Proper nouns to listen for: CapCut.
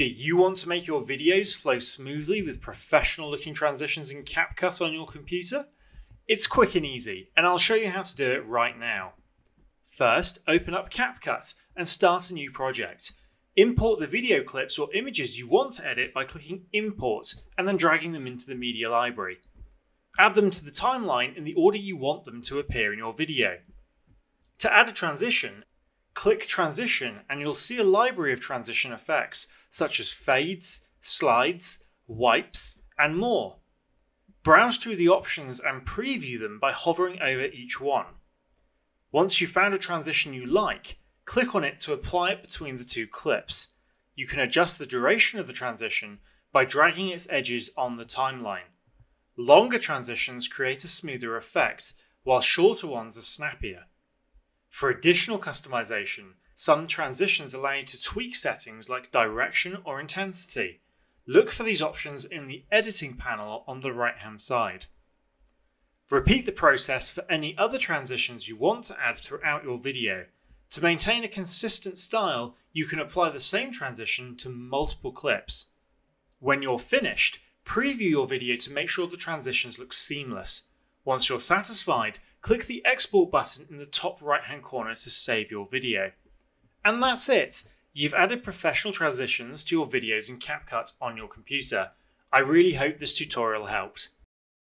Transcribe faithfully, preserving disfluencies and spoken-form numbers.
Do you want to make your videos flow smoothly with professional looking transitions in CapCut on your computer? It's quick and easy, and I'll show you how to do it right now. First, open up CapCut and start a new project. Import the video clips or images you want to edit by clicking Import and then dragging them into the media library. Add them to the timeline in the order you want them to appear in your video. To add a transition, click Transition and you'll see a library of transition effects such as fades, slides, wipes, and more. Browse through the options and preview them by hovering over each one. Once you've found a transition you like, click on it to apply it between the two clips. You can adjust the duration of the transition by dragging its edges on the timeline. Longer transitions create a smoother effect, while shorter ones are snappier. For additional customization, some transitions allow you to tweak settings like direction or intensity. Look for these options in the editing panel on the right-hand side. Repeat the process for any other transitions you want to add throughout your video. To maintain a consistent style, you can apply the same transition to multiple clips. When you're finished, preview your video to make sure the transitions look seamless. Once you're satisfied, click the Export button in the top right-hand corner to save your video. And that's it! You've added professional transitions to your videos in CapCut on your computer. I really hope this tutorial helped.